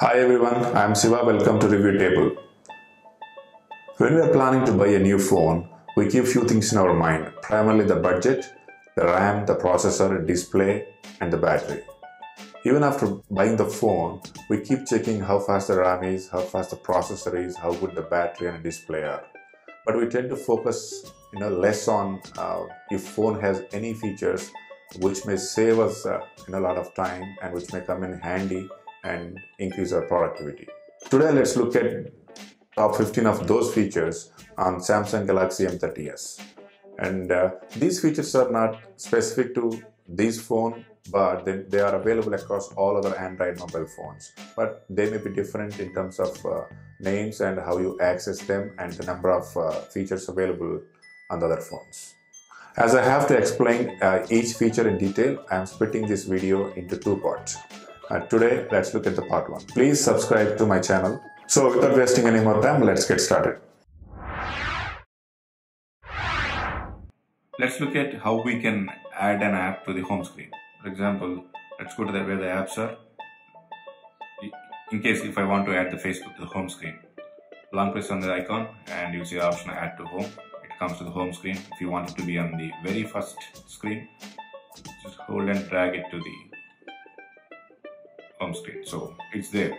Hi everyone, I am Siva. Welcome to Review Table. When we are planning to buy a new phone, we keep few things in our mind, primarily the budget, the RAM, the processor, display and the battery. Even after buying the phone, we keep checking how fast the RAM is, how fast the processor is, how good the battery and display are. But we tend to focus less on if phone has any features which may save us a lot of time and which may come in handy and increase our productivity. Today let's look at top 15 of those features on Samsung Galaxy M30s. And these features are not specific to this phone, but they are available across all other Android mobile phones. But they may be different in terms of names and how you access them and the number of features available on the other phones. As I have to explain each feature in detail, I am splitting this video into two parts. Today, let's look at the part 1. Please subscribe to my channel. So without wasting any more time, let's get started. Let's look at how we can add an app to the home screen. For example, let's go to where the apps are. In case if I want to add the Facebook to the home screen, long press on the icon and you see the option add to home. It comes to the home screen. If you want it to be on the very first screen, just hold and drag it to the home screen, so it's there.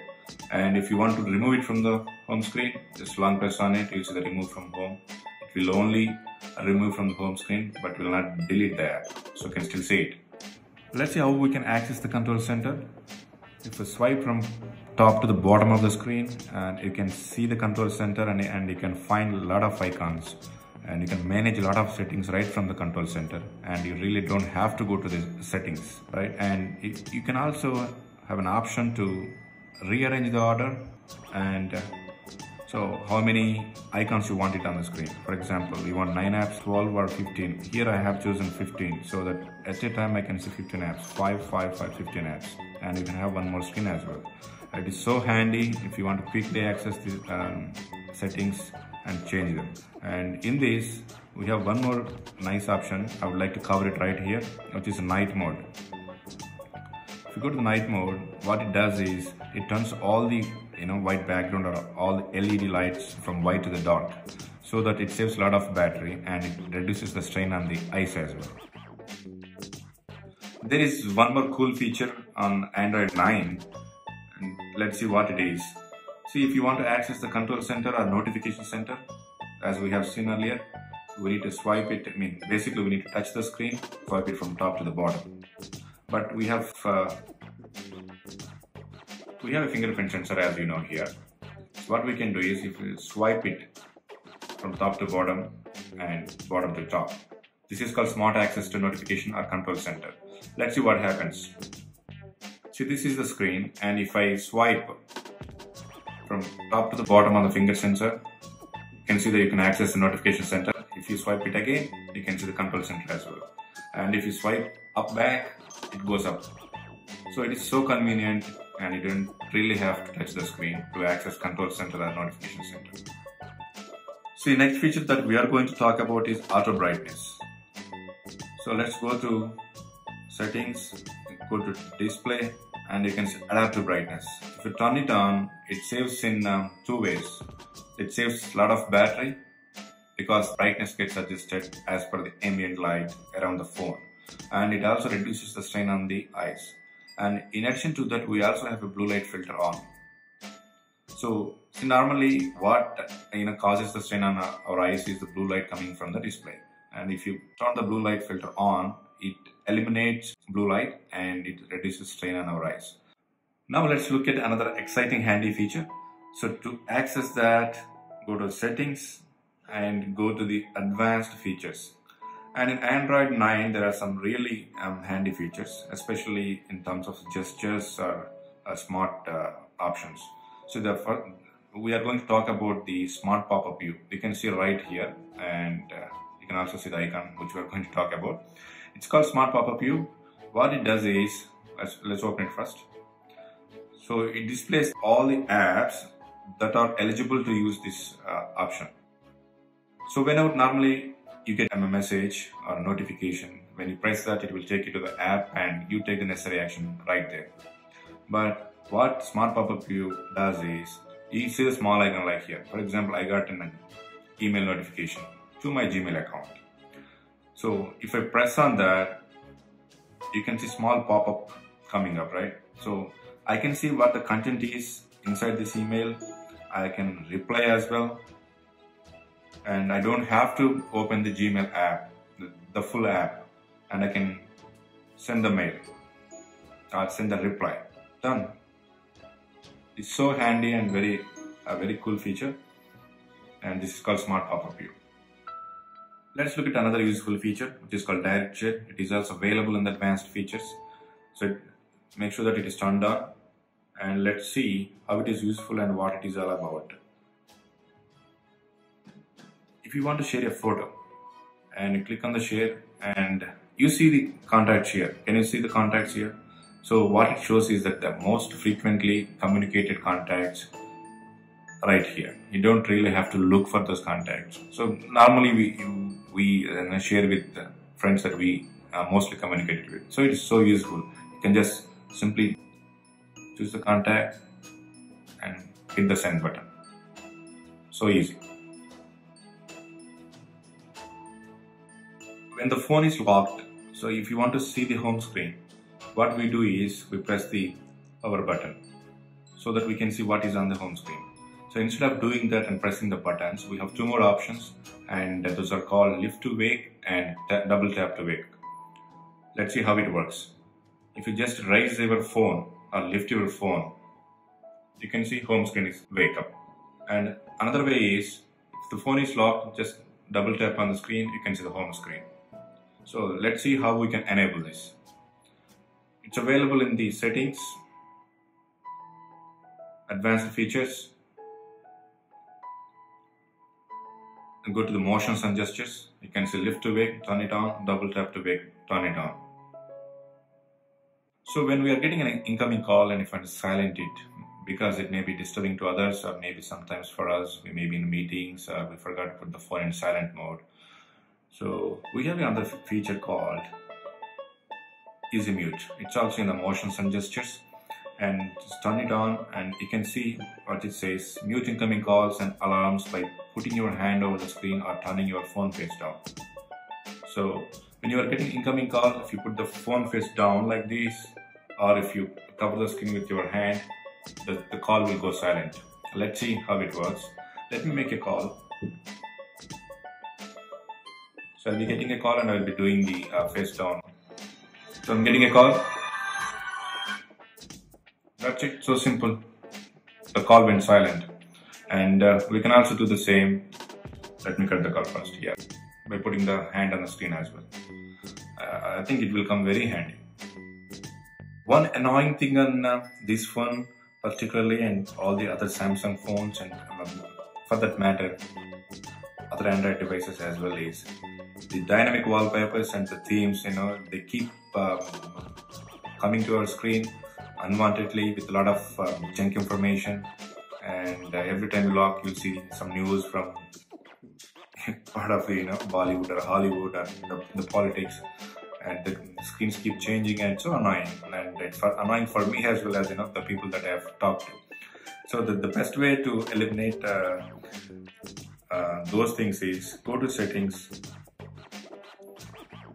And if you want to remove it from the home screen, just long press on it. You see the remove from home. It will only remove from the home screen, but will not delete the app, so you can still see it. Let's see how we can access the control center. If you swipe from top to the bottom of the screen, and you can see the control center, and you can find a lot of icons, and you can manage a lot of settings right from the control center, and you really don't have to go to the settings, right? And you can also have an option to rearrange the order, and so how many icons you want it on the screen. For example, you want 9 apps, 12 or 15. Here I have chosen 15, so that at a time I can see 15 apps, 15 apps, and you can have one more screen as well. It is so handy if you want to quickly access the settings and change them. And in this, we have one more nice option. I would like to cover it right here, which is night mode. If you go to the night mode, what it does is it turns all the white background or all the LED lights from white to the dark, so that it saves a lot of battery and it reduces the strain on the eyes as well. There is one more cool feature on Android 9, and let's see what it is. See, if you want to access the control center or notification center, as we have seen earlier, we need to swipe it. I mean, basically we need to touch the screen, swipe it from top to the bottom. But we have a fingerprint sensor, as you know here. So what we can do is, if we swipe it from top to bottom and bottom to top. This is called smart access to notification or control center. Let's see what happens. See, this is the screen, and if I swipe from top to the bottom on the finger sensor, you can see that you can access the notification center. If you swipe it again, you can see the control center as well. And if you swipe up back, it goes up. So it is so convenient, and you don't really have to touch the screen to access control center or notification center. So the next feature that we are going to talk about is auto brightness. So let's go to settings, go to display, and you can adapt to brightness. If you turn it on, it saves in two ways. It saves a lot of battery because brightness gets adjusted as per the ambient light around the phone. And it also reduces the strain on the eyes. And in addition to that, we also have a blue light filter on. So normally what causes the strain on our eyes is the blue light coming from the display. And if you turn the blue light filter on, it eliminates blue light and it reduces strain on our eyes. Now let's look at another exciting handy feature. So to access that, go to settings and go to the advanced features. And in Android 9, there are some really handy features, especially in terms of gestures or smart options. So therefore, we are going to talk about the smart pop-up view. You can see right here, and you can also see the icon which we are going to talk about. It's called smart pop-up view. What it does is, let's open it first. So it displays all the apps that are eligible to use this option. So whenever normally you get a message or a notification, when you press that, it will take you to the app and you take the necessary action right there. But What Smart Pop-Up View does is, you see the small icon like here. For example, I got an email notification to my Gmail account. So if I press on that, you can see small pop-up coming up, right? So I can see what the content is inside this email. I can reply as well. And I don't have to open the Gmail app, the full app, and I can send the mail or send the reply. Done. It's so handy and a very cool feature, and this is called Smart Pop-Up View. Let's look at another useful feature, which is called Direct Share. It is also available in the advanced features, so make sure that it is turned on, and let's see how it is useful and what it is all about. If you want to share a photo, and you click on the share, and you see the contacts here. Can you see the contacts here? So what it shows is that the most frequently communicated contacts right here. You don't really have to look for those contacts. So normally we share with the friends that we mostly communicated with. So it is so useful. You can just simply choose the contact and hit the send button. So easy. When the phone is locked, so if you want to see the home screen, what we do is we press the power button so that we can see what is on the home screen. So instead of doing that and pressing the buttons, we have two more options, and those are called lift to wake and double tap to wake. Let's see how it works. If you just raise your phone or lift your phone, you can see home screen is wake up. And another way is, if the phone is locked, just double tap on the screen, you can see the home screen. So let's see how we can enable this. It's available in the settings, advanced features, and go to the motions and gestures. You can see lift to wake, turn it on, double tap to wake, turn it on. So when we are getting an incoming call and if I silent it, because it may be disturbing to others or maybe sometimes for us, we may be in meetings or we forgot to put the phone in silent mode. So we have another feature called Easy Mute. It's also in the motions and gestures, and just turn it on and you can see what it says: mute incoming calls and alarms by putting your hand over the screen or turning your phone face down. So when you are getting incoming calls, if you put the phone face down like this, or if you cover the screen with your hand, the call will go silent. Let's see how it works. Let me make a call. So I'll be getting a call and I'll be doing the face down. So I'm getting a call. That's it, so simple. The call went silent. And we can also do the same. Let me cut the call first here, by putting the hand on the screen as well. I think it will come very handy. One annoying thing on this phone particularly, and all the other Samsung phones and for that matter other Android devices as well, is the dynamic wallpapers and the themes. You know, they keep coming to our screen unwantedly with a lot of junk information, and every time you lock, you'll see some news from part of, you know, Bollywood or Hollywood or the politics, and the screens keep changing, and it's so annoying, and it's annoying for me as well as, you know, the people that I have talked to. So the best way to eliminate those things is go to settings,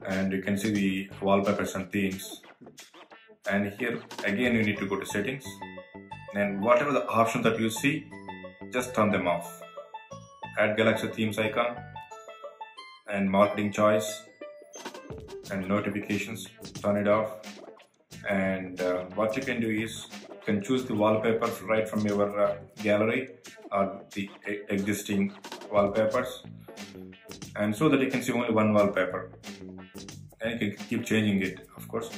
and you can see the wallpapers and themes, and here again you need to go to settings, and whatever the option that you see, just turn them off. Add Galaxy themes icon and marketing choice and notifications, turn it off. And what you can do is you can choose the wallpapers right from your gallery or the existing wallpapers, and so that you can see only one wallpaper, and you can keep changing it, of course.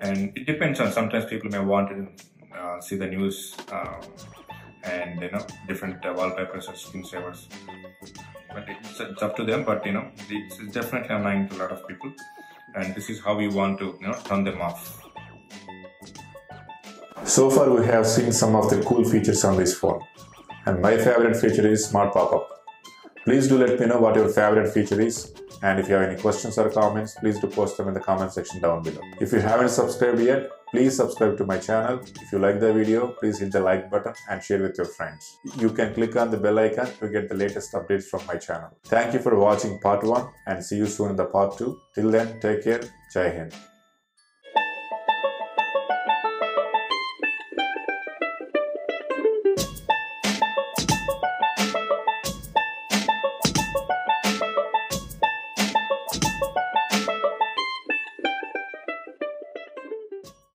And it depends on, sometimes people may want to see the news and, you know, different wallpapers or screensavers, but it's up to them. But, you know, it's definitely annoying to a lot of people, and this is how you want to, you know, turn them off. So far we have seen some of the cool features on this phone, and my favorite feature is Smart Pop-Up. Please do let me know what your favorite feature is, and if you have any questions or comments, please do post them in the comment section down below. If you haven't subscribed yet, Please subscribe to my channel. If you like the video, please hit the like button and share with your friends. You can click on the bell icon to get the latest updates from my channel. Thank you for watching part 1 and see you soon in the part 2. Till then, take care. Jai Hind.